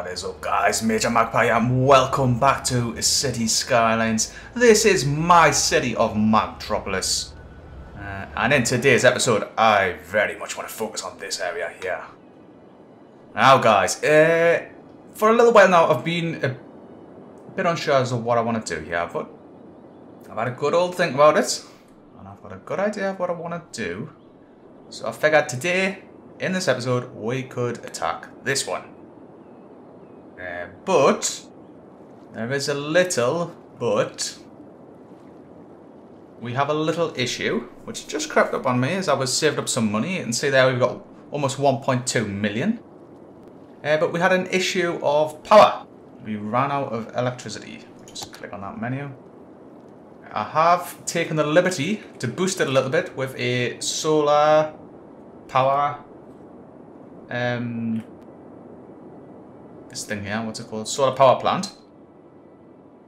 What is up, guys? Major Magpie and welcome back to City Skylines. This is my city of Magtropolis. And in today's episode, I very much want to focus on this area here. Now guys, for a little while now I've been a bit unsure as to what I want to do here, but I've had a good old think about it. And I've got a good idea of what I want to do. So I figured today, in this episode, we could attack this one. But there is a little but. We have a little issue which just crept up on me as I was saved up some money. You can see there we've got almost 1.2 million. But we had an issue of power. We ran out of electricity. Just click on that menu. I have taken the liberty to boost it a little bit with a solar power. This thing here, what's it called? Solar power plant.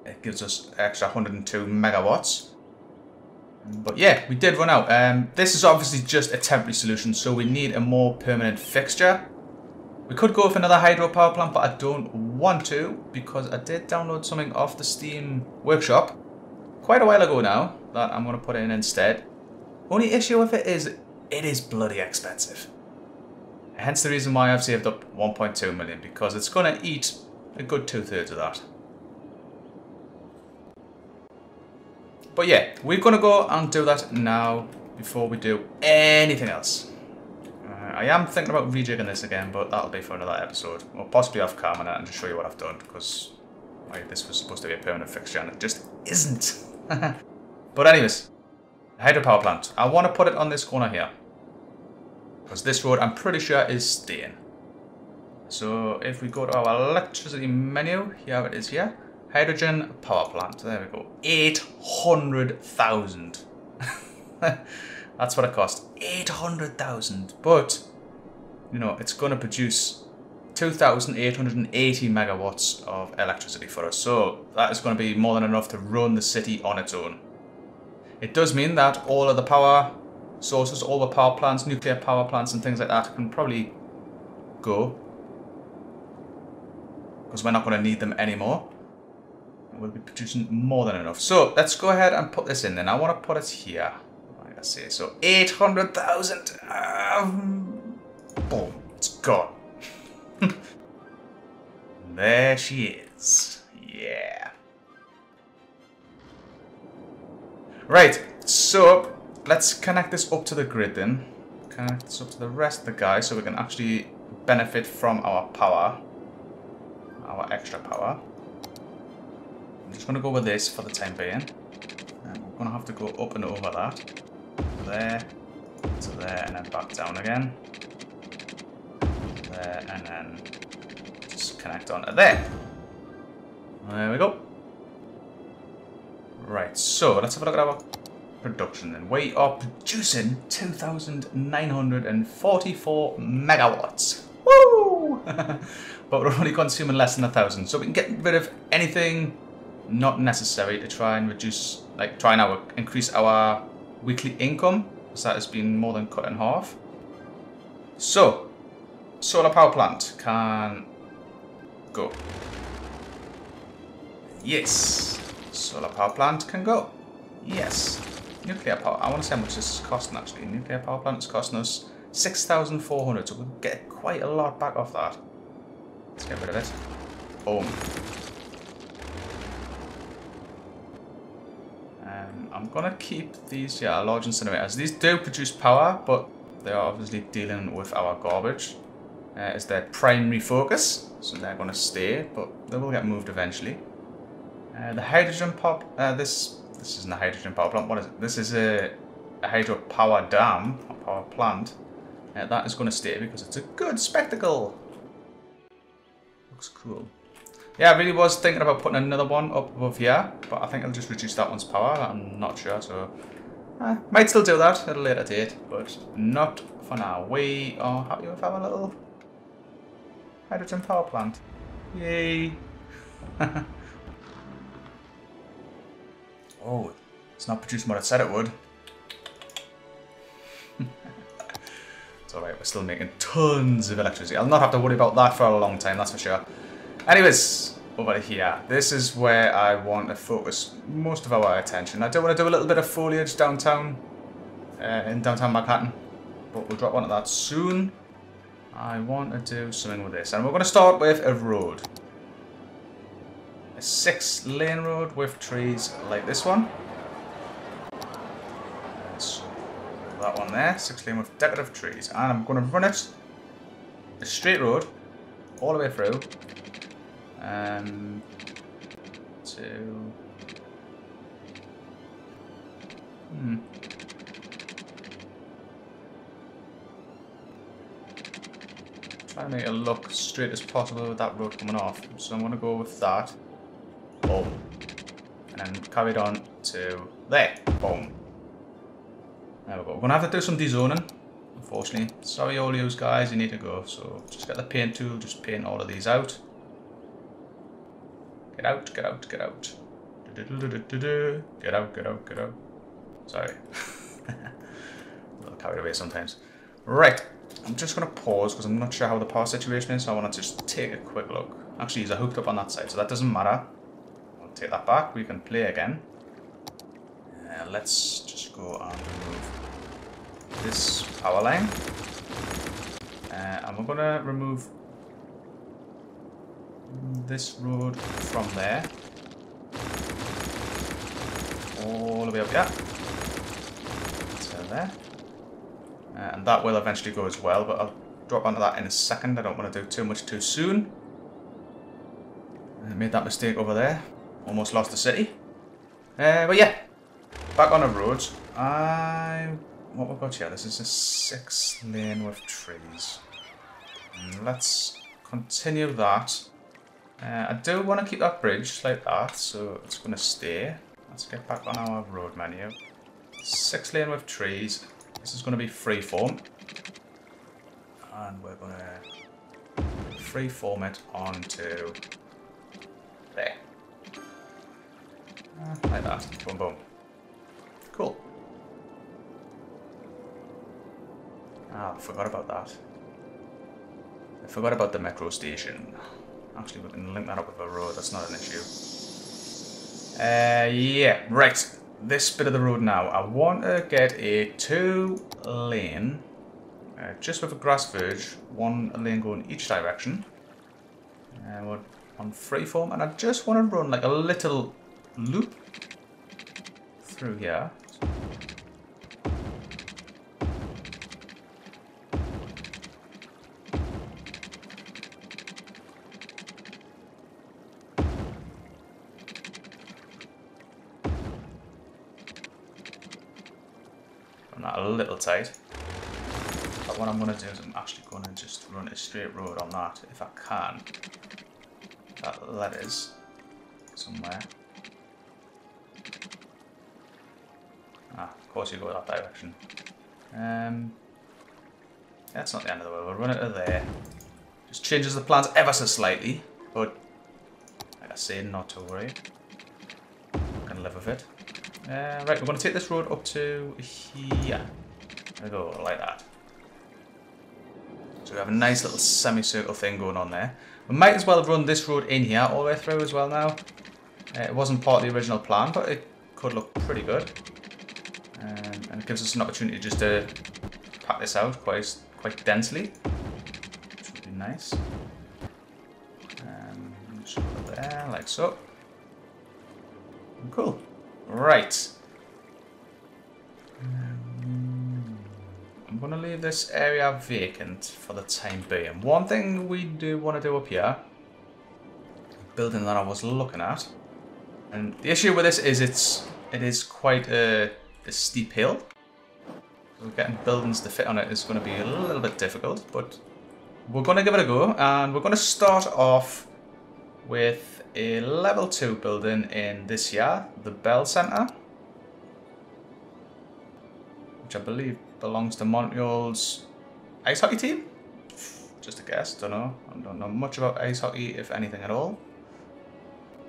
It gives us extra 102 megawatts. But yeah, we did run out. This is obviously just a temporary solution, so we need a more permanent fixture. We could go with another hydro power plant, but I don't want to because I did download something off the Steam Workshop quite a while ago now that I'm going to put in instead. Only issue with it is bloody expensive. Hence the reason why I've saved up 1.2 million, because it's going to eat a good 2/3 of that. But yeah, we're going to go and do that now before we do anything else. I am thinking about rejigging this again, but that'll be for another episode. Or possibly off camera and just show you what I've done, because like, this was supposed to be a permanent fixture and it just isn't. But anyways, hydropower plant. I want to put it on this corner here. Because this road, I'm pretty sure, is staying. So if we go to our electricity menu, here it is here. Hydrogen power plant. There we go. 800,000. That's what it cost. 800,000. But, you know, it's going to produce 2,880 megawatts of electricity for us. So that is going to be more than enough to run the city on its own. It does mean that all of the power sources, all the power plants, nuclear power plants and things like that can probably go, because we're not going to need them anymore. We'll be producing more than enough. So let's go ahead and put this in then. I want to put it here. Like I say, so 800,000. Boom, it's gone. There she is. Yeah. Right, so let's connect this up to the grid then. Connect this up to the rest of the guy so we can actually benefit from our power. Our extra power. I'm just going to go with this for the time being. And we're going to have to go up and over that. There, to there, and then back down again. There, and then just connect on to there. There we go. Right, so let's have a look at our production then. We are producing 2,944 megawatts. Woo! But we're only consuming less than 1,000, so we can get rid of anything not necessary to try and reduce, like try and increase our weekly income, because that has been more than cut in half. So, solar power plant can go. Yes, solar power plant can go. Yes. Nuclear power. I want to see how much this is costing actually. Nuclear power plant is costing us 6,400, so we'll get quite a lot back off that. Let's get rid of it. Boom. I'm going to keep these, yeah, large incinerators. These do produce power, but they are obviously dealing with our garbage. It's their primary focus, so they're going to stay, but they will get moved eventually. The hydrogen pop, this isn't a hydrogen power plant, what is it? This is a hydro power dam, a power plant. That is going to stay because it's a good spectacle. Looks cool. Yeah, I really was thinking about putting another one up above here, but I think I'll just reduce that one's power, I'm not sure, so I might still do that at a later date, but not for now. We are happy with our little hydrogen power plant. Yay! Oh, it's not producing what I said it would. It's alright, we're still making tons of electricity. I'll not have to worry about that for a long time, that's for sure. Anyways, over here. This is where I want to focus most of our attention. I do want to do a little bit of foliage downtown, in downtown Manhattan, but we'll drop onto that soon. I want to do something with this, and we're going to start with a road. A 6-lane road with trees like this one. Let's put that one there, 6-lane with decorative trees. And I'm going to run it, a straight road, all the way through. Try to make it look straight as possible with that road coming off. So I'm going to go with that. Boom. And then carry it on to there. Boom. There we go. We're going to have to do some dezoning, unfortunately. Sorry all you guys, you need to go. So just get the paint tool, just paint all of these out. Get out, get out, get out. Get out, get out, get out. Sorry. A little carried away sometimes. Right. I'm just going to pause because I'm not sure how the power situation is. So I want to just take a quick look. Actually, he's hooked up on that side, so that doesn't matter. I'll take that back. We can play again. Let's just go and remove this power line. And we're going to remove this road from there. All the way up here. So there. And that will eventually go as well, but I'll drop onto that in a second. I don't want to do too much too soon. I made that mistake over there. Almost lost the city. But yeah, back on the roads. What we've got here, this is a 6-lane with trees. Let's continue that. I do want to keep that bridge like that, so it's going to stay. Let's get back on our road menu. 6-lane with trees. This is going to be freeform, and we're going to freeform it onto there, like that. Boom, boom. Cool. I forgot about that. I forgot about the metro station. Actually, we can link that up with the road. That's not an issue. Yeah, right. This bit of the road now, I want to get a 2-lane, just with a grass verge, 1 lane going each direction. And we're on freeform, and I just want to run like a little loop through here. Tight. But what I'm going to do is I'm actually going to just run a straight road on that if I can. That is somewhere. Of course you go that direction. That's not the end of the world. We'll run it to there. Just changes the plans ever so slightly, but like I say, not to worry. I can live with it. Right, we're going to take this road up to here. There we go, like that. So we have a nice little semicircle thing going on there. We might as well have run this road in here all the way through as well now. It wasn't part of the original plan, but it could look pretty good. And it gives us an opportunity just to pack this out quite densely, which would be nice. Just put it there, like so. Cool. Right. I'm going to leave this area vacant for the time being. One thing we do want to do up here, the building that I was looking at, and the issue with this is it is quite a steep hill, so getting buildings to fit on it is going to be a little bit difficult, but we're going to give it a go, and we're going to start off with a level 2 building in this here, the Bell Centre, which I believe belongs to Montreal's ice hockey team? Just a guess, don't know. I don't know much about ice hockey, if anything at all.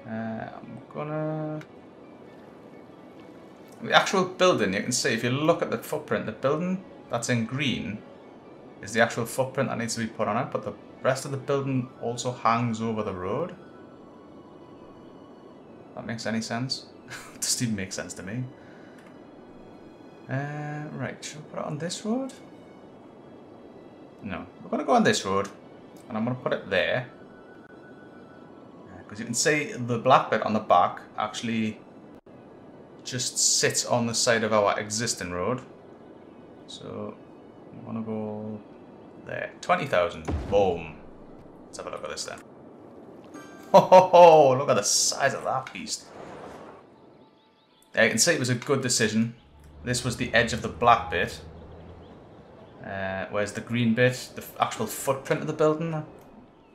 I'm gonna... The actual building, you can see, if you look at the footprint, the building that's in green is the actual footprint that needs to be put on it, but the rest of the building also hangs over the road. That makes any sense. Doesn't even make sense to me. Right, should we put it on this road? No, we're going to go on this road, and I'm going to put it there. Because you can see the black bit on the back actually just sits on the side of our existing road. So, I'm going to go there. 20,000. Boom. Let's have a look at this then. Ho ho ho! Look at the size of that beast. There, you can see it was a good decision. This was the edge of the black bit. Where's the green bit? The actual footprint of the building.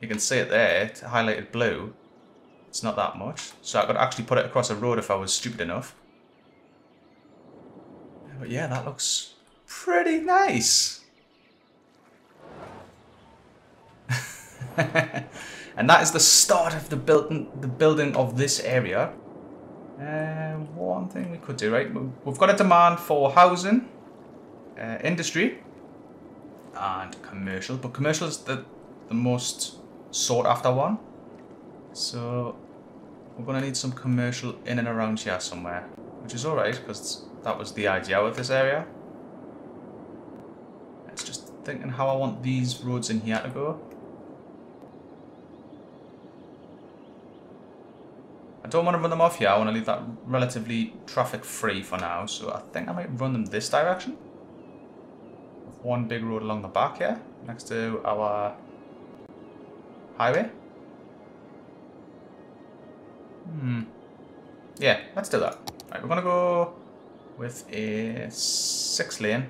You can see it there. It's highlighted blue. It's not that much. So I could actually put it across a road if I was stupid enough. But yeah, that looks pretty nice. And that is the start of the building of this area. One thing we could do, right? We've got a demand for housing, industry, and commercial. But commercial is the most sought after one. So we're going to need some commercial in and around here somewhere. Which is alright, because that was the idea with this area. It's just thinking how I want these roads in here to go. I don't want to run them off here. I want to leave that relatively traffic free for now. So I think I might run them this direction. With one big road along the back here, next to our highway. Yeah, let's do that. Right, we're going to go with a 6-lane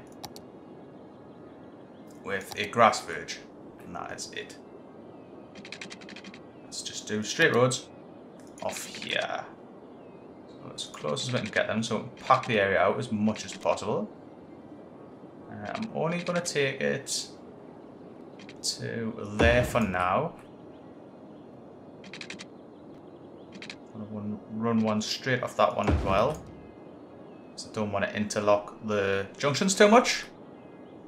with a grass verge. And that is it. Let's just do straight roads off here. So as close as we can get them, so we can pack the area out as much as possible. I'm only going to take it to there for now. Run one straight off that one as well. So I don't want to interlock the junctions too much.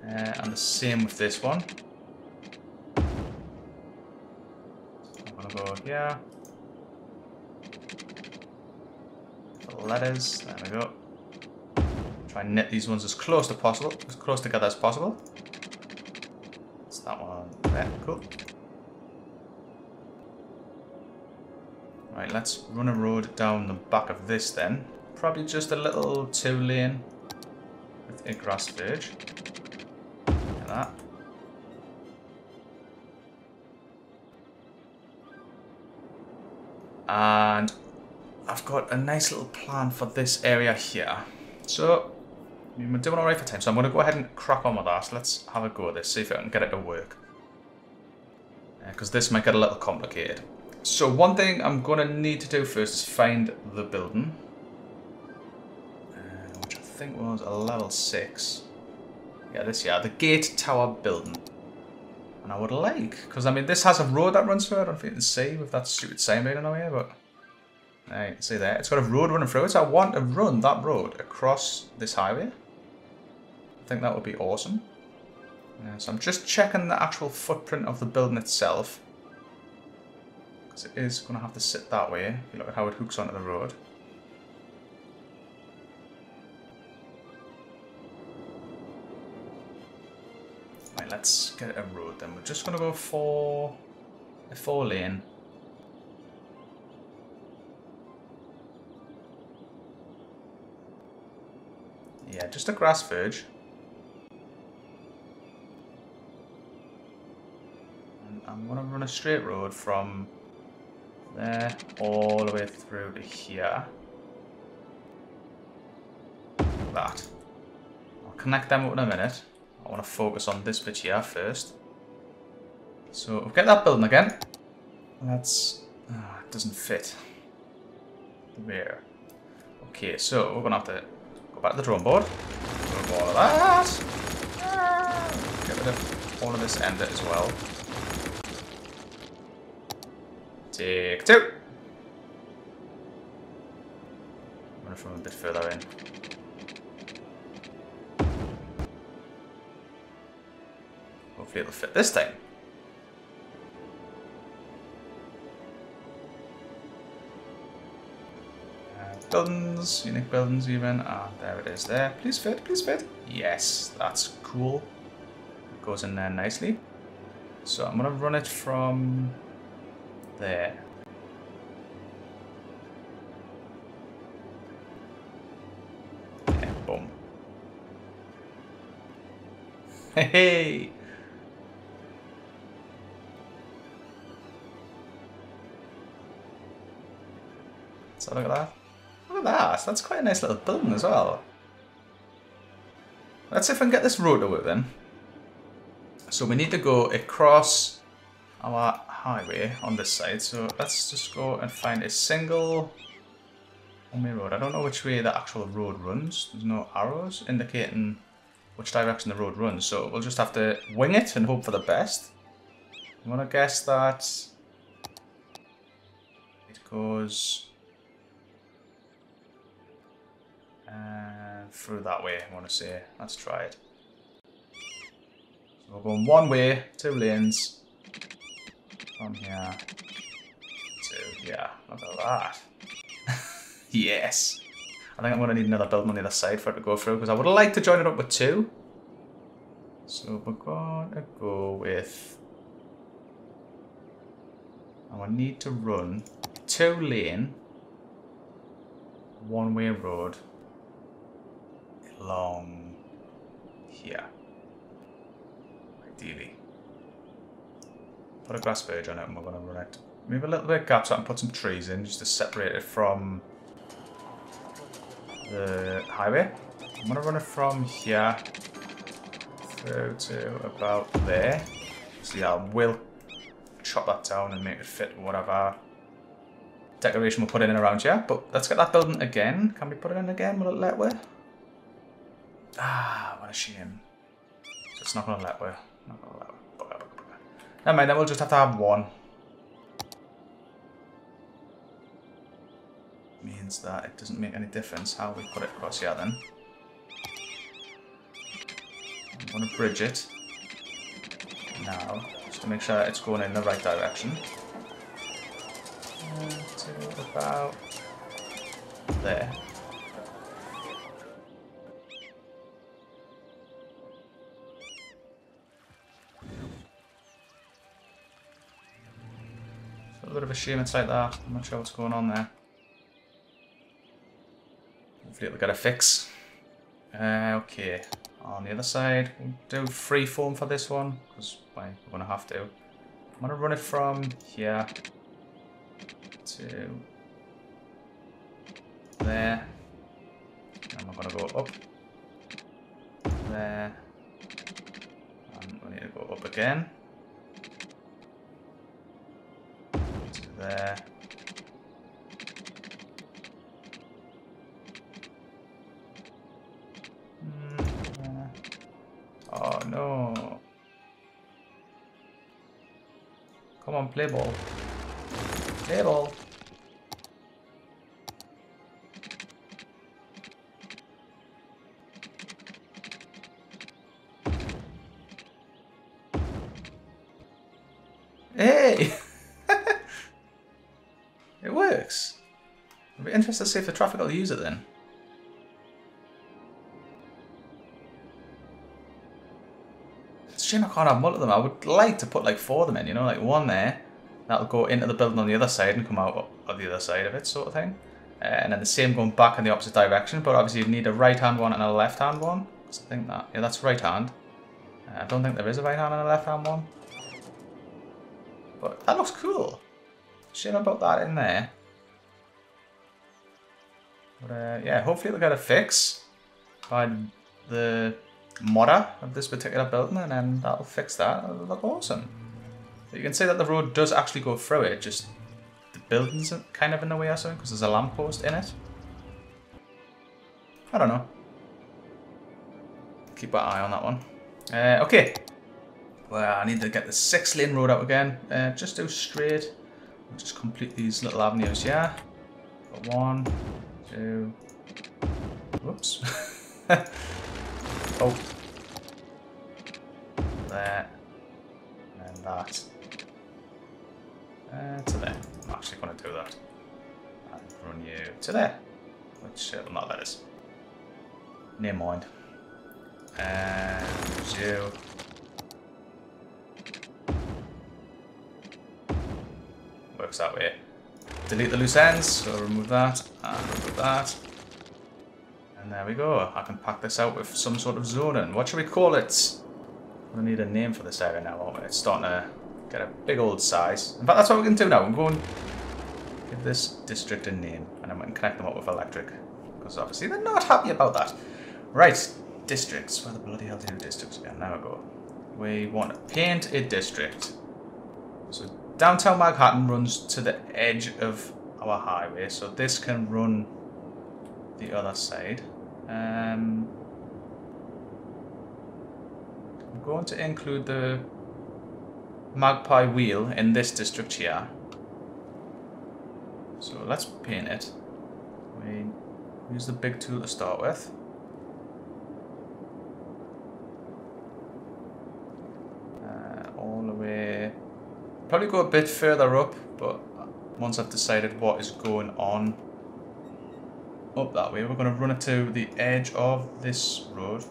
And the same with this one. I'm going to go here. The letters, there we go. Try and knit these ones as close to possible, as close together as possible. It's that one there, cool. Right, let's run a road down the back of this then. Probably just a little 2-lane with a grass verge. Like that. And I've got a nice little plan for this area here. So, we're doing alright for time, so I'm going to go ahead and crack on with that. Let's have a go at this, see if I can get it to work. Because this might get a little complicated. So one thing I'm going to need to do first is find the building, which I think was a level 6. Yeah, this here, the Gate Tower Building. And I would like, because I mean this has a road that runs through it, I don't think you can see with that stupid signboard on here, but there you can see there, it's got a road running through it, so I want to run that road across this highway. I think that would be awesome. So I'm just checking the actual footprint of the building itself. Because it is going to have to sit that way, if you look at how it hooks onto the road. Right, let's get a road then. We're just going to go for a 4-lane. Yeah, just a grass verge. And I'm going to run a straight road from there, all the way through to here. Like that. I'll connect them up in a minute. I want to focus on this bit here first. So, we'll get that building again. That's... it doesn't fit. There. Okay, so we're going to have to go back to the drawing board. Do all of that. Get rid of all of this ender as well. Take two. I'm going to run a bit further in. Hopefully it'll fit this time. buildings, unique buildings even, and there it is there. Please fit, please fit. Yes, that's cool. It goes in there nicely. So I'm gonna run it from there. And boom. Hey! So look at that. Look at that. That's quite a nice little building as well. Let's see if I can get this road away then. So we need to go across our highway on this side. So let's just go and find a single homeway road. I don't know which way the actual road runs. There's no arrows indicating which direction the road runs. So we'll just have to wing it and hope for the best. I'm gonna guess that it goes through that way, I want to say. Let's try it. So we're going one way, two lanes, from here to here. Look at that. Yes. I think I'm going to need another building on the other side for it to go through, because I would like to join it up with two. So we're going to go with... and we need to run two lane, one way road along here, ideally. Put a grass verge on it and we're going to run it. Maybe a little bit of gaps out and put some trees in just to separate it from the highway. I'm going to run it from here through to about there. So yeah, I will chop that down and make it fit whatever decoration we'll put in around here. But let's get that building again. Can we put it in again? Will it let way? Ah, what a shame. So it's not going to let way. Not going to let way. Never mind, then we'll just have to have one. Means that it doesn't make any difference how we put it across here then. I'm going to bridge it now, just to make sure it's going in the right direction. To about there. It's a little bit of a shame it's like that. I'm not sure what's going on there. Hopefully it'll get a fix. Okay, on the other side, we'll do freeform for this one, because we're going to have to. I'm going to run it from here to there, and we're going to go up there, and we need to go up again to there, there. Oh no, come on, play ball. Table. Hey! It works. I'd be interested to see if the traffic will use it then. It's a shame I can't have multiple of them. I would like to put like four of them in, you know, like one there. That'll go into the building on the other side and come out on the other side of it, sort of thing. And then the same going back in the opposite direction, but obviously you'd need a right-hand one and a left-hand one. I think that, yeah, that's right-hand. I don't think there is a right-hand and a left-hand one. But that looks cool. Shame about that in there. But yeah, hopefully it'll get a fix by the modder of this particular building, and then that'll fix that. It'll look awesome. You can see that the road does actually go through it, just the building's kind of in the way or something, because there's a lamppost in it. I don't know. Keep an eye on that one. Okay. Well, I need to get the 6-lane road out again. Just do straight. We'll just complete these little avenues here. Got one, two... whoops. Oh. There. And that. To there. I'm actually going to do that. And run you to there. shit, I'm not that is. Never mind. And you. Works that way. Delete the loose ends, so remove that, and remove that. And there we go. I can pack this out with some sort of zoning. What should we call it? We need a name for this area now, aren't we? It's starting to get a big old size. In fact, that's what we can do now. I'm going to give this district a name, and then we can connect them up with electric. Because obviously they're not happy about that. Right, districts. Where the bloody hell do districts again? There we go. We want to paint a district. So downtown Manhattan runs to the edge of our highway, so this can run the other side. I'm going to include the Magpie wheel in this district here. So let's paint it. We use the big tool to start with. All the way. Probably go a bit further up, but once I've decided what is going on up that way, we're going to run it to the edge of this road.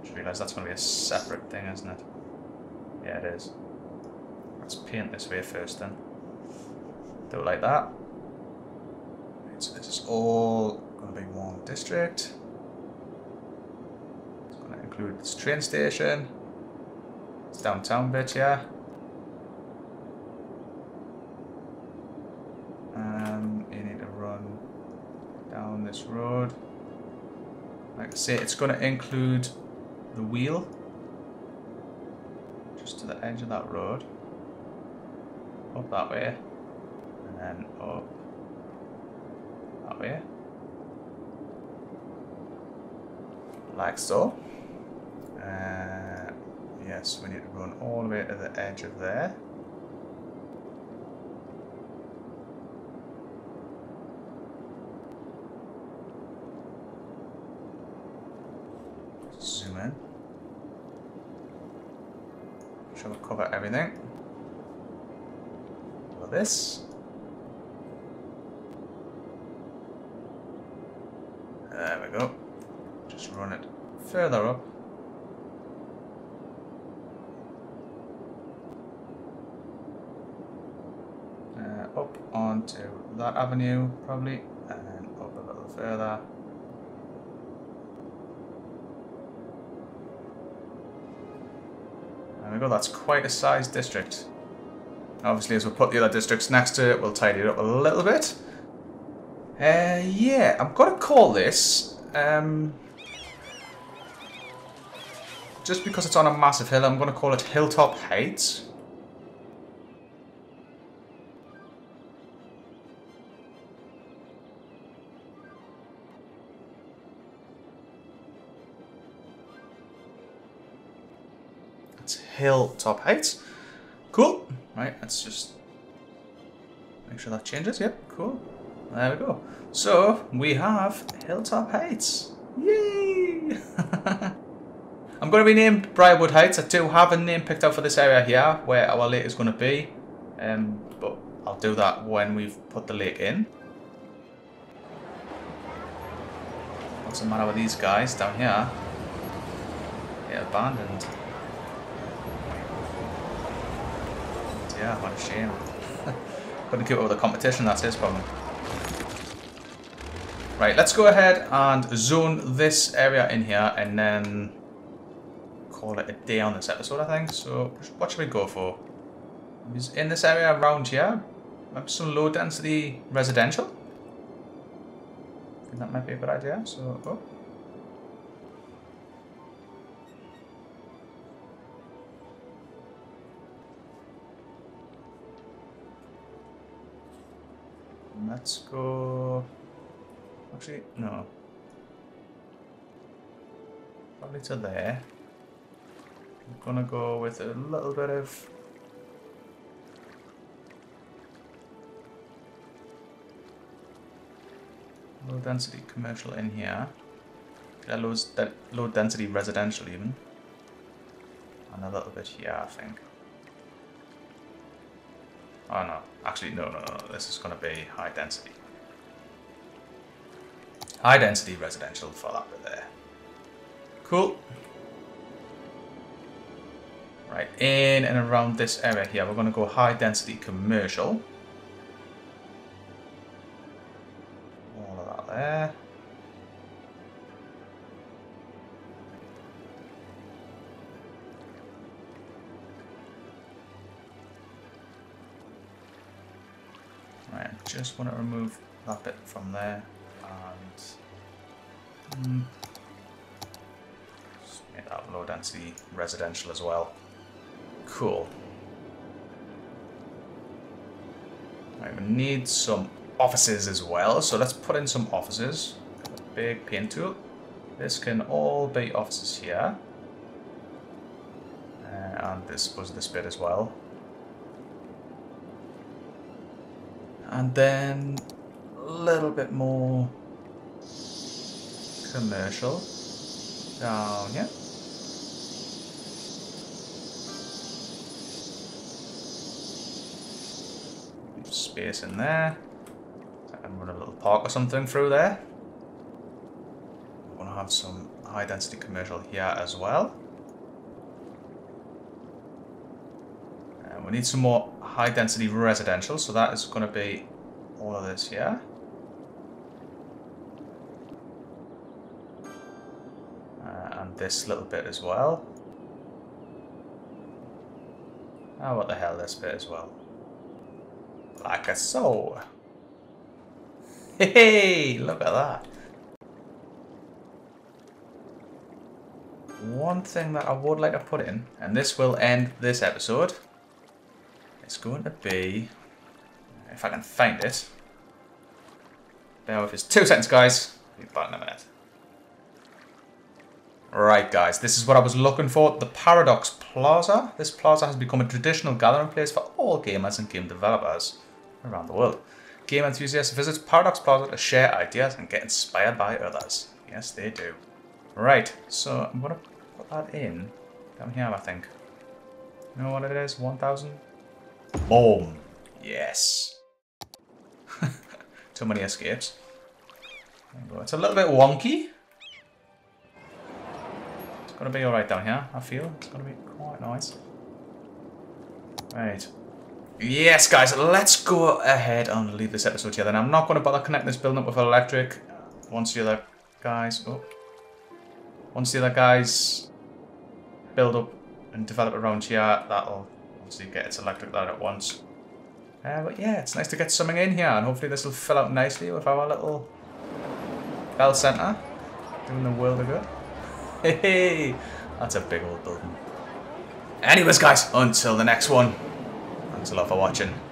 I just realised that's going to be a separate thing, isn't it? Yeah, it is. Let's paint this way first then. Do it like that. Right, so this is all going to be one district. It's going to include this train station. It's downtown bit, yeah. You need to run down this road. Like I say, it's going to include the wheel just to the edge of that road, up that way, and then up that way, like so. Yes, we need to run all the way to the edge of there. Zoom in. Shall we cover everything? Cover this. There we go. Just run it further up. Up onto that avenue, probably, and then up a little further. There we go, that's quite a sized district. Obviously, as we put the other districts next to it, we'll tidy it up a little bit. Yeah, I'm going to call this, just because it's on a massive hill, I'm going to call it Hilltop Heights. Hilltop Heights. Cool. Right, let's just make sure that changes. Yep, cool. There we go. So, we have Hilltop Heights. Yay! I'm going to rename Briarwood Heights. I do have a name picked out for this area here, where our lake is going to be. But I'll do that when we've put the lake in. What's the matter with these guys down here? Get abandoned. Yeah, what a shame. Couldn't keep up with the competition, that's his problem. Right, let's go ahead and zone this area in here and then call it a day on this episode, I think. So, what should we go for? In this area around here, maybe some low density residential. I think that might be a good idea, so. Oh. Let's go. Actually, no. Probably to there. I'm gonna go with a little bit of low density commercial in here. Yeah, low density residential even. And a little bit here, I think. Oh no, actually no, this is going to be high density. High density residential for that bit there. Cool. Right, in and around this area here, we're going to go high density commercial. All of that there. Right, I just want to remove that bit from there and just make that low density residential as well. Cool. Right, we need some offices as well, so let's put in some offices. Got a big paint tool. This can all be offices here, and this was this bit as well. And then a little bit more commercial down here. Space in there. I can run a little park or something through there. I want to have some high density commercial here as well. And we need some more high density residential, so that is going to be all of this here. And this little bit as well. Oh, what the hell, this bit as well. Like a soul. Hey, look at that. One thing that I would like to put in, and this will end this episode, it's going to be, if I can find it, bear with us 2 seconds, guys. I'll be back in a minute. Right, guys, this is what I was looking for, the Paradox Plaza. This plaza has become a traditional gathering place for all gamers and game developers around the world. Game enthusiasts visit Paradox Plaza to share ideas and get inspired by others. Yes, they do. Right, so I'm going to put that in down here, I think. You know what it is? 1,000. Boom. Yes. Too many escapes. There we go. It's a little bit wonky. It's going to be alright down here, I feel. It's going to be quite nice. Right. Yes, guys, let's go ahead and leave this episode here then. I'm not going to bother connecting this building up with electric. Once the other guys build up and develop around here, that'll obviously get its electric light at once. But yeah, it's nice to get something in here, and hopefully this will fill out nicely with our little Bell Centre. Doing the world a good. Hey, that's a big old building. Anyways, guys, until the next one, thanks a lot for watching.